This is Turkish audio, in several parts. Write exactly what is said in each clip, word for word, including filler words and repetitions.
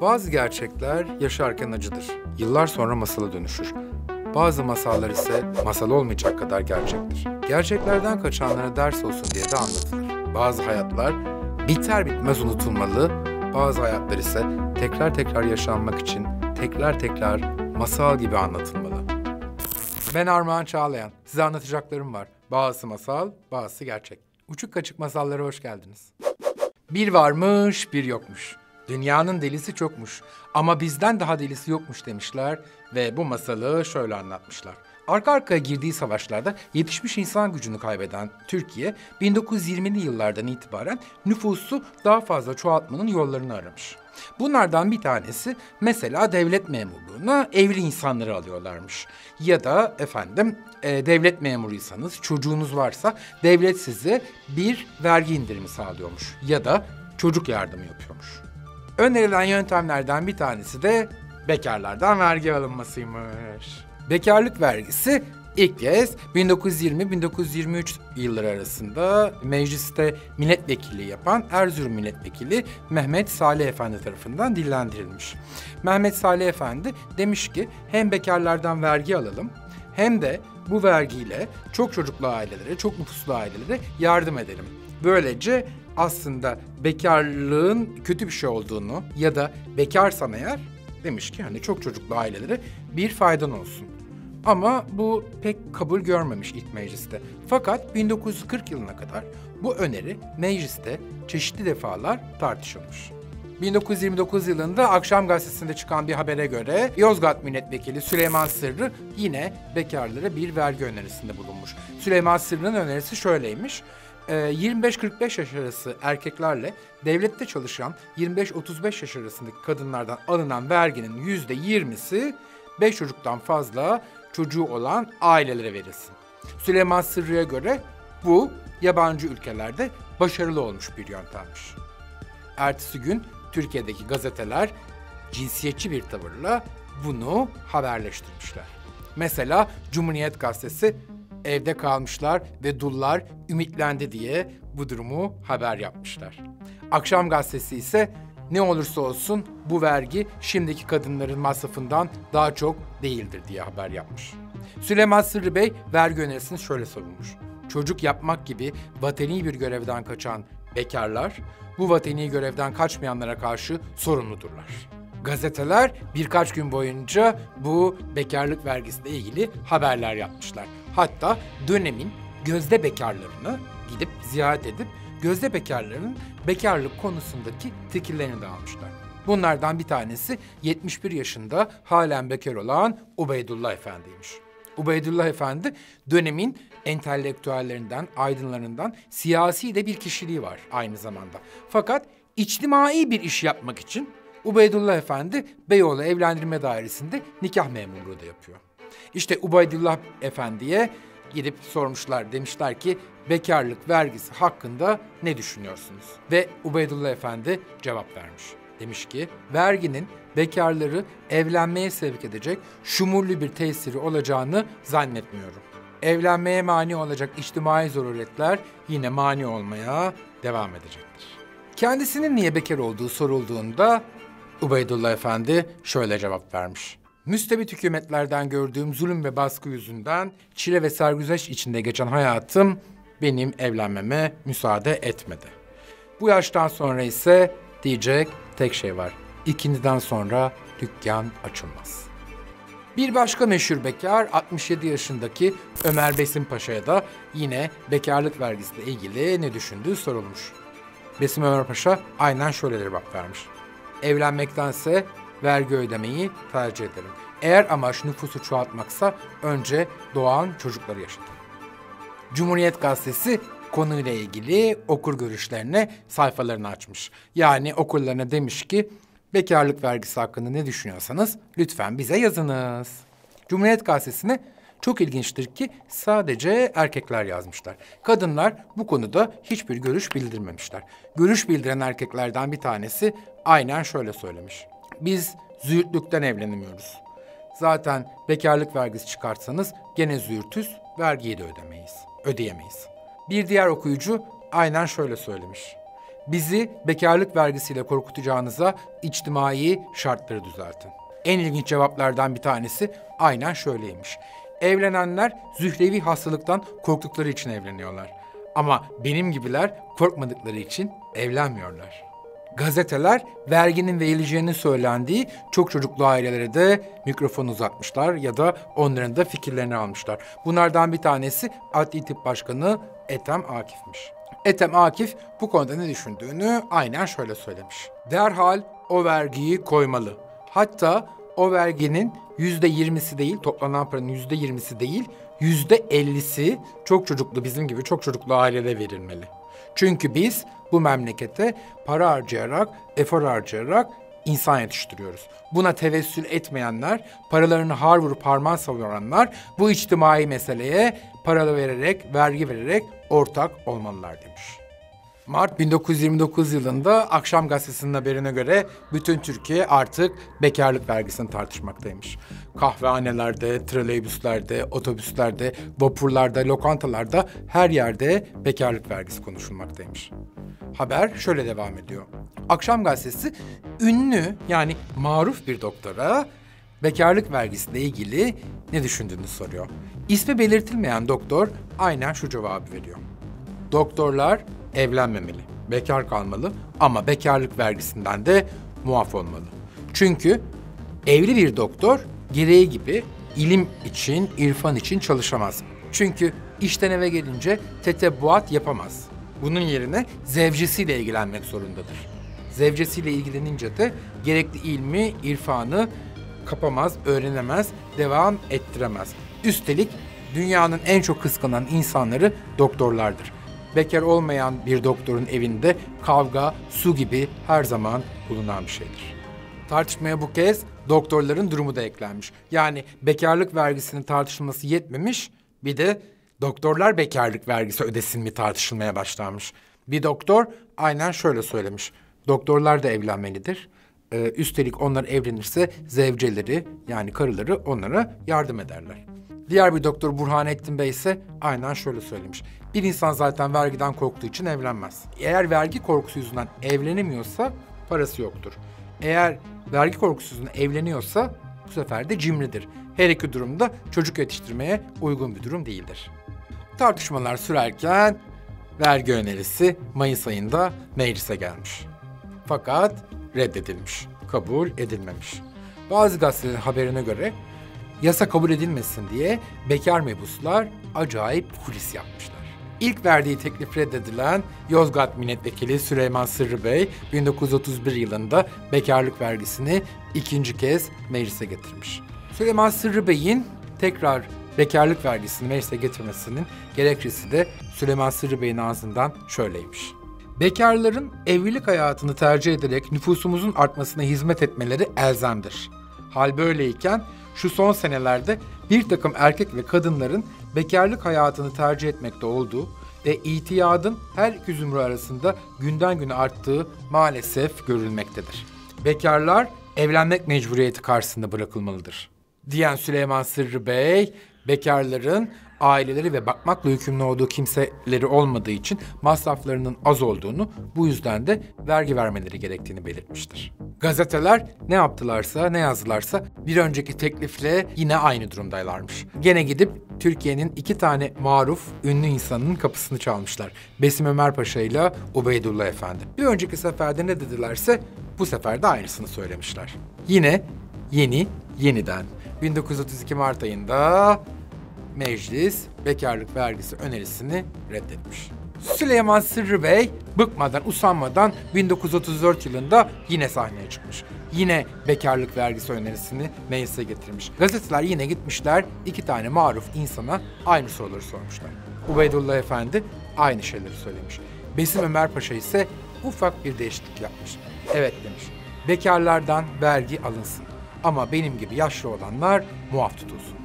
Bazı gerçekler yaşarken acıdır. Yıllar sonra masala dönüşür. Bazı masallar ise masal olmayacak kadar gerçektir. Gerçeklerden kaçanlara ders olsun diye de anlatılır. Bazı hayatlar biter bitmez unutulmalı, bazı hayatlar ise tekrar tekrar yaşanmak için tekrar tekrar masal gibi anlatılmalı. Ben Armağan Çağlayan. Size anlatacaklarım var. Bazısı masal, bazısı gerçek. Uçuk Kaçık Masallara hoş geldiniz. Bir varmış, bir yokmuş. Dünyanın delisi çokmuş ama bizden daha delisi yokmuş demişler ve bu masalı şöyle anlatmışlar. Arka arkaya girdiği savaşlarda yetişmiş insan gücünü kaybeden Türkiye, bin dokuz yüz yirmili yıllardan itibaren nüfusu daha fazla çoğaltmanın yollarını aramış. Bunlardan bir tanesi mesela devlet memurluğuna evli insanları alıyorlarmış. Ya da efendim e, devlet memuruysanız, çocuğunuz varsa devlet size bir vergi indirimi sağlıyormuş ya da çocuk yardımı yapıyormuş. Önerilen yöntemlerden bir tanesi de bekarlardan vergi alınmasıymış. Bekarlık vergisi ilk kez bin dokuz yüz yirmi - bin dokuz yüz yirmi üç yılları arasında mecliste milletvekili yapan Erzurum milletvekili Mehmet Salih Efendi tarafından dillendirilmiş. Mehmet Salih Efendi demiş ki hem bekarlardan vergi alalım hem de bu vergiyle çok çocuklu ailelere, çok nüfuslu ailelere yardım edelim. Böylece aslında bekarlığın kötü bir şey olduğunu ya da bekarsam eğer demiş ki hani çok çocuklu ailelere bir faydan olsun. Ama bu pek kabul görmemiş ilk mecliste. Fakat bin dokuz yüz kırk yılına kadar bu öneri mecliste çeşitli defalar tartışılmış. bin dokuz yüz yirmi dokuz yılında Akşam Gazetesi'nde çıkan bir habere göre Yozgat milletvekili Süleyman Sırrı yine bekarlara bir vergi önerisinde bulunmuş. Süleyman Sırrı'nın önerisi şöyleymiş. yirmi beş kırk beş yaş arası erkeklerle devlette çalışan yirmi beş otuz beş yaş arasındaki kadınlardan alınan verginin yüzde yirmisi beş çocuktan fazla çocuğu olan ailelere verilsin. Süleyman Sırrı'ya göre bu yabancı ülkelerde başarılı olmuş bir yöntemmiş. Ertesi gün Türkiye'deki gazeteler cinsiyetçi bir tavırla bunu haberleştirmişler. Mesela Cumhuriyet Gazetesi evde kalmışlar ve dullar ümitlendi diye bu durumu haber yapmışlar. Akşam Gazetesi ise ne olursa olsun bu vergi şimdiki kadınların masrafından daha çok değildir diye haber yapmış. Süleyman Sırrı Bey vergi önerisini şöyle savunmuş. Çocuk yapmak gibi vatani bir görevden kaçan bekarlar bu vatani görevden kaçmayanlara karşı sorumludurlar. Gazeteler birkaç gün boyunca bu bekarlık vergisiyle ilgili haberler yapmışlar. Hatta dönemin gözde bekarlarını gidip ziyaret edip gözde bekarların bekarlık konusundaki fikirlerini de almışlar. Bunlardan bir tanesi yetmiş bir yaşında halen bekar olan Ubeydullah Efendi'ymiş. Ubeydullah Efendi dönemin entelektüellerinden, aydınlarından siyasi de bir kişiliği var aynı zamanda. Fakat içtimai bir iş yapmak için Ubeydullah Efendi Beyoğlu Evlendirme Dairesi'nde nikah memurluğu da yapıyor. İşte Ubeydullah Efendi'ye gidip sormuşlar, demişler ki bekarlık vergisi hakkında ne düşünüyorsunuz? Ve Ubeydullah Efendi cevap vermiş. Demiş ki verginin bekarları evlenmeye sevk edecek şumurlu bir tesiri olacağını zannetmiyorum. Evlenmeye mani olacak içtimai zaruretler yine mani olmaya devam edecektir. Kendisinin niye bekar olduğu sorulduğunda Ubeydullah Efendi şöyle cevap vermiş. Müstebit hükümetlerden gördüğüm zulüm ve baskı yüzünden çile ve sergüzeş içinde geçen hayatım benim evlenmeme müsaade etmedi. Bu yaştan sonra ise diyecek tek şey var. İkindiden sonra dükkan açılmaz. Bir başka meşhur bekar altmış yedi yaşındaki Ömer Besim Paşa'ya da yine bekarlık vergisiyle ilgili ne düşündüğü sorulmuş. Besim Ömer Paşa aynen şöyle cevap vermiş. Evlenmektense vergi ödemeyi tercih ederim. Eğer amaç nüfusu çoğaltmaksa önce doğan çocukları yaşatın. Cumhuriyet Gazetesi konuyla ilgili okur görüşlerine sayfalarını açmış. Yani okurlarına demiş ki bekarlık vergisi hakkında ne düşünüyorsanız lütfen bize yazınız. Cumhuriyet Gazetesi'ne çok ilginçtir ki sadece erkekler yazmışlar. Kadınlar bu konuda hiçbir görüş bildirmemişler. Görüş bildiren erkeklerden bir tanesi aynen şöyle söylemiş. Biz züğürtlükten evlenemiyoruz. Zaten bekarlık vergisi çıkartsanız gene züğürtüz, vergiyi de ödemeyiz, ödeyemeyiz. Bir diğer okuyucu aynen şöyle söylemiş. bizi bekarlık vergisiyle korkutacağınıza içtimai şartları düzeltin. En ilginç cevaplardan bir tanesi aynen şöyleymiş. Evlenenler zührevi hastalıktan korktukları için evleniyorlar. Ama benim gibiler korkmadıkları için evlenmiyorlar. Gazeteler verginin verileceğini söylendiği çok çocuklu ailelere de mikrofon uzatmışlar ya da onların da fikirlerini almışlar. Bunlardan bir tanesi Adli Tıp Başkanı Ethem Akif'miş. Ethem Akif bu konuda ne düşündüğünü aynen şöyle söylemiş. Derhal o vergiyi koymalı. Hatta o verginin yüzde yirmisi değil, toplanan paranın yüzde yirmisi değil, yüzde ellisi çok çocuklu, bizim gibi çok çocuklu ailelere verilmeli. Çünkü biz bu memlekete para harcayarak, efor harcayarak insan yetiştiriyoruz. Buna tevessül etmeyenler, paralarını har vurup harman savuranlar bu içtimai meseleye para vererek, vergi vererek ortak olmalılar demiş. Mart bin dokuz yüz yirmi dokuz yılında Akşam Gazetesi'nin haberine göre bütün Türkiye artık bekarlık vergisini tartışmaktaymış. Kahvehanelerde, troleybuslerde, otobüslerde, vapurlarda, lokantalarda her yerde bekarlık vergisi konuşulmaktaymış. Haber şöyle devam ediyor. Akşam Gazetesi ünlü, yani maruf bir doktora bekarlık vergisiyle ilgili ne düşündüğünü soruyor. İsmi belirtilmeyen doktor aynen şu cevabı veriyor. Doktorlar evlenmemeli, bekar kalmalı ama bekarlık vergisinden de muaf olmalı. Çünkü evli bir doktor gereği gibi ilim için, irfan için çalışamaz. Çünkü işten eve gelince tetebuat yapamaz. Bunun yerine zevcesiyle ilgilenmek zorundadır. Zevcesiyle ilgilenince de gerekli ilmi, irfanı kapamaz, öğrenemez, devam ettiremez. Üstelik dünyanın en çok kıskanan insanları doktorlardır. Bekar olmayan bir doktorun evinde kavga, su gibi her zaman bulunan bir şeydir. Tartışmaya bu kez doktorların durumu da eklenmiş. Yani bekarlık vergisinin tartışılması yetmemiş, bir de doktorlar bekarlık vergisi ödesin mi tartışılmaya başlanmış. Bir doktor aynen şöyle söylemiş. Doktorlar da evlenmelidir. Ee, üstelik onlar evlenirse zevceleri, yani karıları onlara yardım ederler. Diğer bir doktor Burhanettin Bey ise aynen şöyle söylemiş. Bir insan zaten vergiden korktuğu için evlenmez. Eğer vergi korkusu yüzünden evlenemiyorsa parası yoktur. Eğer vergi korkusu yüzünden evleniyorsa bu sefer de cimridir. Her iki durumda çocuk yetiştirmeye uygun bir durum değildir. Tartışmalar sürerken vergi önerisi Mayıs ayında meclise gelmiş. Fakat reddedilmiş, kabul edilmemiş. Bazı gazetelerin haberine göre yasa kabul edilmesin diye bekar mebuslar acayip kulis yapmışlar. İlk verdiği teklif reddedilen Yozgat milletvekili Süleyman Sırrı Bey bin dokuz yüz otuz bir yılında bekarlık vergisini ikinci kez meclise getirmiş. Süleyman Sırrı Bey'in tekrar bekarlık vergisini meclise getirmesinin gerekçesi de Süleyman Sırrı Bey'in ağzından şöyleymiş. Bekarların evlilik hayatını tercih ederek nüfusumuzun artmasına hizmet etmeleri elzemdir. Hal böyleyken şu son senelerde bir takım erkek ve kadınların bekarlık hayatını tercih etmekte olduğu ve itiyadın her iki zümre arasında günden güne arttığı maalesef görülmektedir. Bekarlar evlenmek mecburiyeti karşısında bırakılmalıdır diyen Süleyman Sırrı Bey, bekarların aileleri ve bakmakla yükümlü olduğu kimseleri olmadığı için masraflarının az olduğunu, bu yüzden de vergi vermeleri gerektiğini belirtmiştir. Gazeteler ne yaptılarsa, ne yazdılarsa bir önceki teklifle yine aynı durumdaylarmış. Gene gidip Türkiye'nin iki tane maruf, ünlü insanının kapısını çalmışlar. Besim Ömer Paşa ile Ubeydullah Efendi. Bir önceki seferde ne dedilerse bu sefer de aynısını söylemişler. Yine yeni, yeniden. bin dokuz yüz otuz iki Mart ayında meclis bekarlık vergisi önerisini reddetmiş. Süleyman Sırrı Bey bıkmadan, usanmadan bin dokuz yüz otuz dört yılında yine sahneye çıkmış. Yine bekarlık vergisi önerisini meclise getirmiş. Gazeteler yine gitmişler, iki tane maruf insana aynı soruları sormuşlar. Ubeydullah Efendi aynı şeyleri söylemiş. Besim Ömer Paşa ise ufak bir değişiklik yapmış. Evet demiş, bekarlardan vergi alınsın ama benim gibi yaşlı olanlar muaf tutulsun.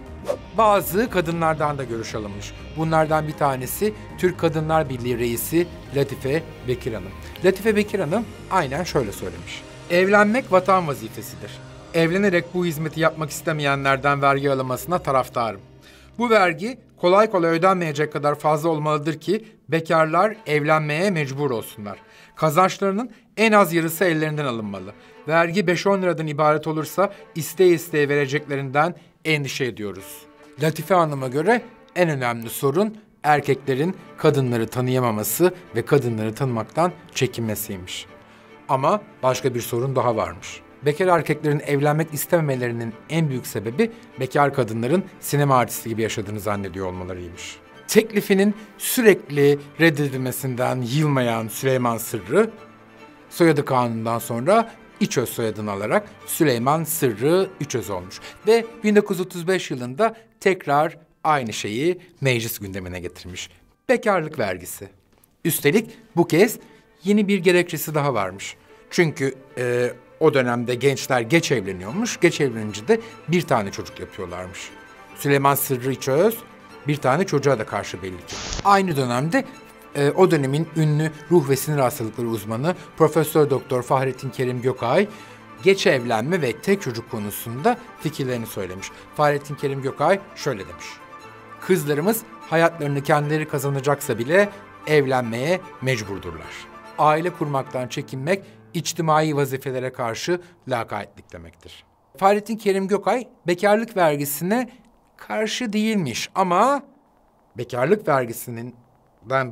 Bazı kadınlardan da görüş alınmış. Bunlardan bir tanesi Türk Kadınlar Birliği reisi Latife Bekir Hanım. Latife Bekir Hanım aynen şöyle söylemiş. Evlenmek vatan vazifesidir. Evlenerek bu hizmeti yapmak istemeyenlerden vergi alınmasına taraftarım. Bu vergi kolay kolay ödenmeyecek kadar fazla olmalıdır ki bekarlar evlenmeye mecbur olsunlar. Kazançlarının en az yarısı ellerinden alınmalı. Vergi beş on liradan ibaret olursa isteye isteye vereceklerinden endişe ediyoruz. Latife Hanım'a göre en önemli sorun erkeklerin kadınları tanıyamaması ve kadınları tanımaktan çekinmesiymiş. Ama başka bir sorun daha varmış. Bekar erkeklerin evlenmek istememelerinin en büyük sebebi bekar kadınların sinema artisti gibi yaşadığını zannediyor olmalarıymış. Teklifinin sürekli reddedilmesinden yılmayan Süleyman Sırrı, soyadı kanunundan sonra İçöz soyadını alarak Süleyman Sırrı İçöz olmuş. Ve bin dokuz yüz otuz beş yılında tekrar aynı şeyi meclis gündemine getirmiş. Bekarlık vergisi. Üstelik bu kez yeni bir gerekçesi daha varmış. Çünkü e, o dönemde gençler geç evleniyormuş. Geç evlenince de bir tane çocuk yapıyorlarmış. Süleyman Sırrı İçöz bir tane çocuğa da karşı belli ki. Aynı dönemde e, o dönemin ünlü ruh ve sinir hastalıkları uzmanı Profesör Doktor Fahrettin Kerim Gökay geç evlenme ve tek çocuk konusunda fikirlerini söylemiş. Fahrettin Kerim Gökay şöyle demiş: "Kızlarımız hayatlarını kendileri kazanacaksa bile evlenmeye mecburdurlar. Aile kurmaktan çekinmek, içtimai vazifelere karşı lakaytlık demektir." Fahrettin Kerim Gökay bekarlık vergisine karşı değilmiş ama bekarlık vergisinden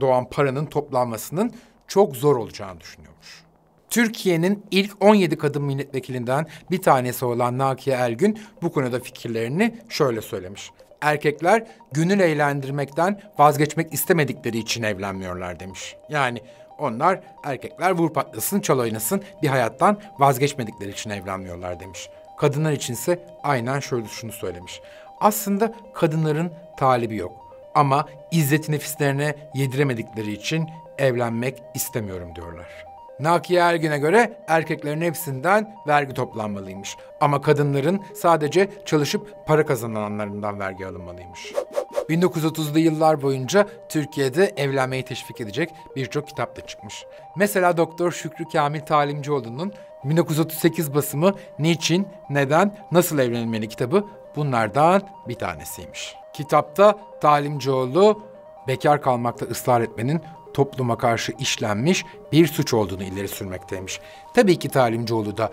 doğan paranın toplanmasının çok zor olacağını düşünüyormuş. Türkiye'nin ilk on yedi kadın milletvekilinden bir tanesi olan Nakiye Elgün bu konuda fikirlerini şöyle söylemiş: "Erkekler gönül eğlendirmekten vazgeçmek istemedikleri için evlenmiyorlar" demiş. Yani onlar, erkekler vur patlasın, çal oynasın bir hayattan vazgeçmedikleri için evlenmiyorlar demiş. Kadınlar içinse aynen şöyle şunu söylemiş: "Aslında kadınların talibi yok ama izzeti nefislerine yediremedikleri için evlenmek istemiyorum" diyorlar. Nakiye Ergin'e göre erkeklerin hepsinden vergi toplanmalıymış ama kadınların sadece çalışıp para kazananlarından vergi alınmalıymış. bin dokuz yüz otuzlu yıllar boyunca Türkiye'de evlenmeyi teşvik edecek birçok kitap da çıkmış. Mesela Doktor Şükrü Kamil Talimcioğlu'nun bin dokuz yüz otuz sekiz basımı "Niçin, Neden, Nasıl Evlenilmeli" kitabı bunlardan bir tanesiymiş. Kitapta Talimcioğlu, bekar kalmakta ısrar etmenin topluma karşı işlenmiş bir suç olduğunu ileri sürmekteymiş. Tabii ki Talimcioğlu da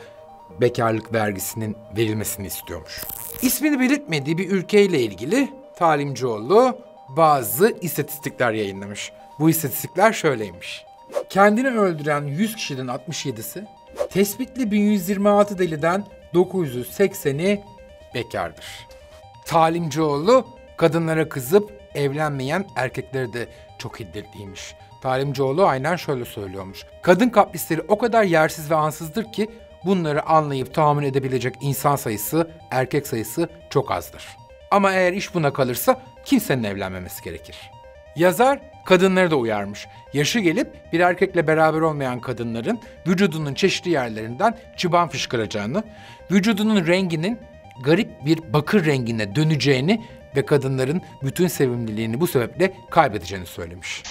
bekarlık vergisinin verilmesini istiyormuş. İsmini belirtmediği bir ülkeyle ilgili Talimcioğlu bazı istatistikler yayınlamış. Bu istatistikler şöyleymiş: kendini öldüren yüz kişiden altmış yedisi, tespitli bin yüz yirmi altı deliden dokuz yüz sekseni bekardır. Talimcioğlu kadınlara kızıp evlenmeyen erkekleri de çok hiddetliymiş. Talimcioğlu aynen şöyle söylüyormuş: "Kadın kaprisleri o kadar yersiz ve ansızdır ki bunları anlayıp tahammül edebilecek insan sayısı, erkek sayısı çok azdır. Ama eğer iş buna kalırsa kimsenin evlenmemesi gerekir." Yazar kadınları da uyarmış. Yaşı gelip bir erkekle beraber olmayan kadınların vücudunun çeşitli yerlerinden çıban fışkıracağını, vücudunun renginin garip bir bakır rengine döneceğini ve kadınların bütün sevimliliğini bu sebeple kaybedeceğini söylemiş.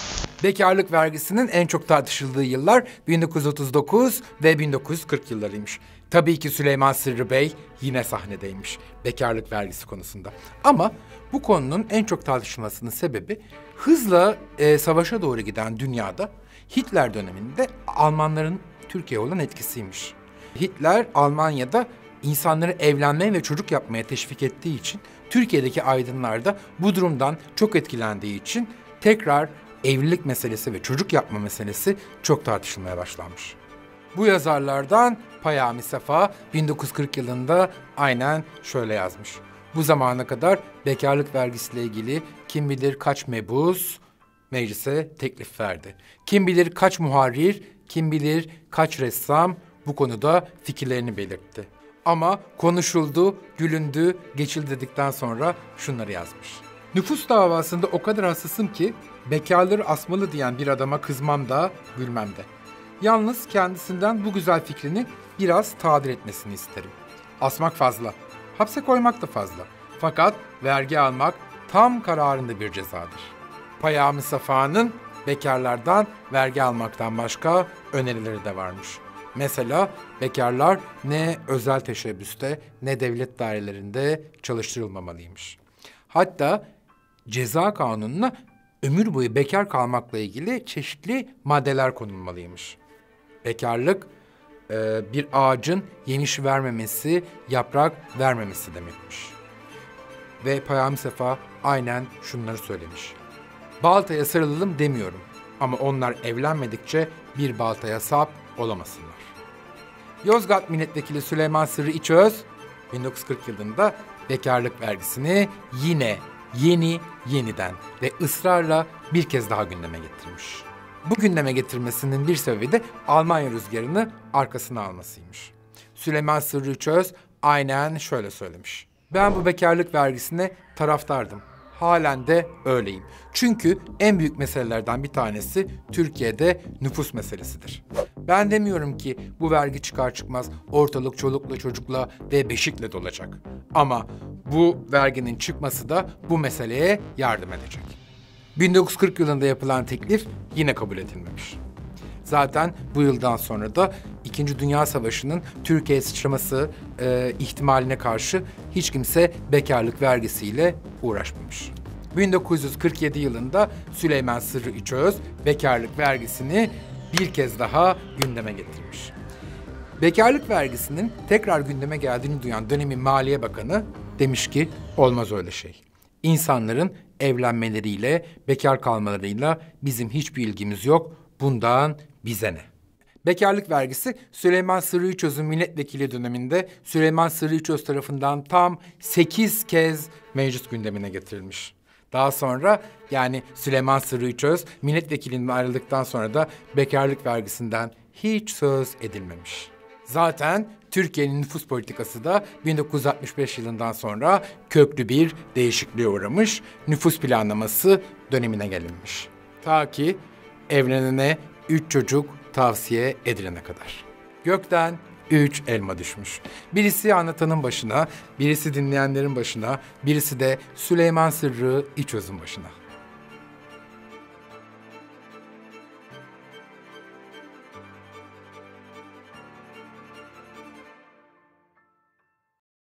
Bekarlık vergisinin en çok tartışıldığı yıllar bin dokuz yüz otuz dokuz ve bin dokuz yüz kırk yıllarıymış. Tabii ki Süleyman Sırrı Bey yine sahnedeymiş bekarlık vergisi konusunda. Ama bu konunun en çok tartışılmasının sebebi hızla e, savaşa doğru giden dünyada Hitler döneminde Almanların Türkiye'ye olan etkisiymiş. Hitler Almanya'da insanları evlenmeye ve çocuk yapmaya teşvik ettiği için Türkiye'deki aydınlar da bu durumdan çok etkilendiği için tekrar evlilik meselesi ve çocuk yapma meselesi çok tartışılmaya başlanmış. Bu yazarlardan Peyami Safa bin dokuz yüz kırk yılında aynen şöyle yazmış: "Bu zamana kadar bekarlık vergisiyle ilgili kim bilir kaç mebus meclise teklif verdi. Kim bilir kaç muharrir, kim bilir kaç ressam bu konuda fikirlerini belirtti. Ama konuşuldu, gülündü, geçildi" dedikten sonra şunları yazmış: "Nüfus davasında o kadar hassasım ki bekarları asmalı diyen bir adama kızmam da gülmem de. Yalnız kendisinden bu güzel fikrini biraz tadil etmesini isterim. Asmak fazla, hapse koymak da fazla. Fakat vergi almak tam kararında bir cezadır." Peyami Safa'nın bekarlardan vergi almaktan başka önerileri de varmış. Mesela bekarlar ne özel teşebbüste ne devlet dairelerinde çalıştırılmamalıymış. Hatta Ceza Kanunu'na ömür boyu bekar kalmakla ilgili çeşitli maddeler konulmalıymış. Bekarlık, e, bir ağacın yemiş vermemesi, yaprak vermemesi demekmiş. Ve Peyami Safa aynen şunları söylemiş. Baltaya sarılalım demiyorum ama onlar evlenmedikçe bir baltaya sap olamasınlar. Yozgat milletvekili Süleyman Sırrı İçöz, bin dokuz yüz kırk yılında bekarlık vergisini yine yeni yeniden ve ısrarla bir kez daha gündeme getirmiş. Bu gündeme getirmesinin bir sebebi de Almanya rüzgarını arkasına almasıymış. Süleyman Sırrı İçöz aynen şöyle söylemiş. Ben bu bekarlık vergisine taraftardım. Halen de öyleyim. Çünkü en büyük meselelerden bir tanesi Türkiye'de nüfus meselesidir. Ben demiyorum ki bu vergi çıkar çıkmaz ortalık çolukla çocukla ve beşikle dolacak. Ama bu verginin çıkması da bu meseleye yardım edecek. bin dokuz yüz kırk yılında yapılan teklif yine kabul edilmemiş. Zaten bu yıldan sonra da İkinci Dünya Savaşı'nın Türkiye'ye sıçraması e, ihtimaline karşı hiç kimse bekarlık vergisiyle uğraşmamış. bin dokuz yüz kırk yedi yılında Süleyman Sırrı İçöz bekarlık vergisini bir kez daha gündeme getirmiş. Bekarlık vergisinin tekrar gündeme geldiğini duyan dönemin Maliye Bakanı demiş ki olmaz öyle şey. İnsanların evlenmeleriyle, bekar kalmalarıyla bizim hiçbir ilgimiz yok. Bundan bize ne? Bekarlık vergisi Süleyman Sırrı İçöz'ün milletvekili döneminde Süleyman Sırrı İçöz tarafından tam sekiz kez meclis gündemine getirilmiş. Daha sonra yani Süleyman Sırrı İçöz milletvekilinden ayrıldıktan sonra da bekarlık vergisinden hiç söz edilmemiş. Zaten Türkiye'nin nüfus politikası da bin dokuz yüz altmış beş yılından sonra köklü bir değişikliğe uğramış, nüfus planlaması dönemine gelinmiş. Ta ki evlenene üç çocuk tavsiye edilene kadar. Gökten üç elma düşmüş. Birisi anlatanın başına, birisi dinleyenlerin başına, birisi de Süleyman Sırrı İçöz'ün başına.